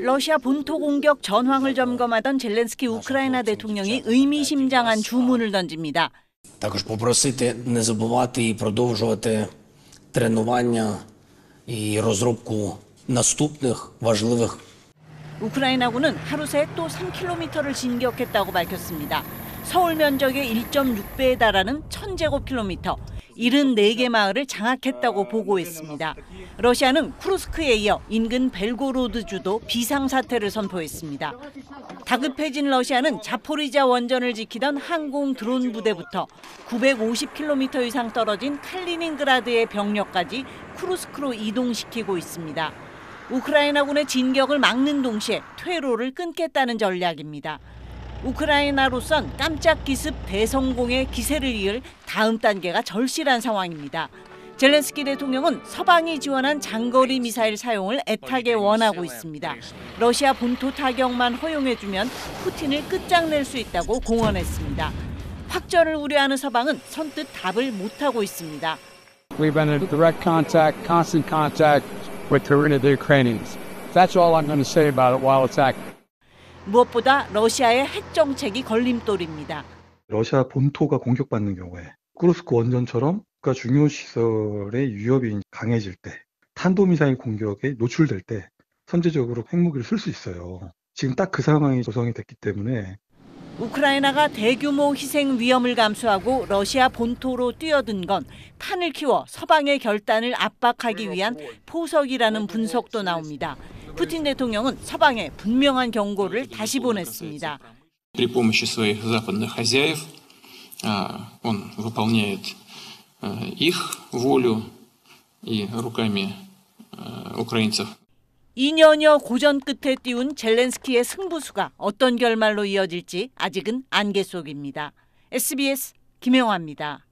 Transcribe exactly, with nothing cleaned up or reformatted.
러시아 본토 공격 전황을 점검하던 젤렌스키 우크라이나 대통령이 의미심장한 주문을 던집니다. Також попросити не забувати і продовжувати тренування і розробку наступних важливих. 우크라이나군은 하루 새 또 삼 킬로미터를 진격했다고 밝혔습니다. 서울 면적의 일 점 육 배에 달하는 천 제곱킬로미터, 칠십사 개 마을을 장악했다고 보고했습니다. 러시아는 쿠르스크에 이어 인근 벨고로드 주도 비상사태를 선포했습니다. 다급해진 러시아는 자포리자 원전을 지키던 항공 드론 부대부터 구백오십 킬로미터 이상 떨어진 칼리닌그라드의 병력까지 쿠르스크로 이동시키고 있습니다. 우크라이나군의 진격을 막는 동시에 퇴로를 끊겠다는 전략입니다. 우크라이나로선 깜짝 기습 대성공의 기세를 이을 다음 단계가 절실한 상황입니다. 젤렌스키 대통령은 서방이 지원한 장거리 미사일 사용을 애타게 원하고 있습니다. 러시아 본토 타격만 허용해주면 푸틴을 끝장낼 수 있다고 공언했습니다. 확전을 우려하는 서방은 선뜻 답을 못하고 있습니다. We've been in direct contact, constant contact with the Ukrainians. That's all I'm going to say about it while it's active. 무엇보다 러시아의 핵 정책이 걸림돌입니다. 러시아 본토가 공격받는 경우에 쿠르스크 원전처럼 국가 중요 시설의 위협이 강해질 때, 탄도미사일 공격에 노출될 때 선제적으로 핵무기를 쓸 수 있어요. 지금 딱 그 상황이 조성이 됐기 때문에 우크라이나가 대규모 희생 위험을 감수하고 러시아 본토로 뛰어든 건 판을 키워 서방의 결단을 압박하기 위한 포석이라는 분석도 나옵니다. 푸틴 대통령은 서방에 분명한 경고를 다시 보냈습니다. 이 년여 고전 끝에 띄운 젤렌스키의 승부수가 어떤 결말로 이어질지 아직은 안개 속입니다. 에스비에스 김영아입니다.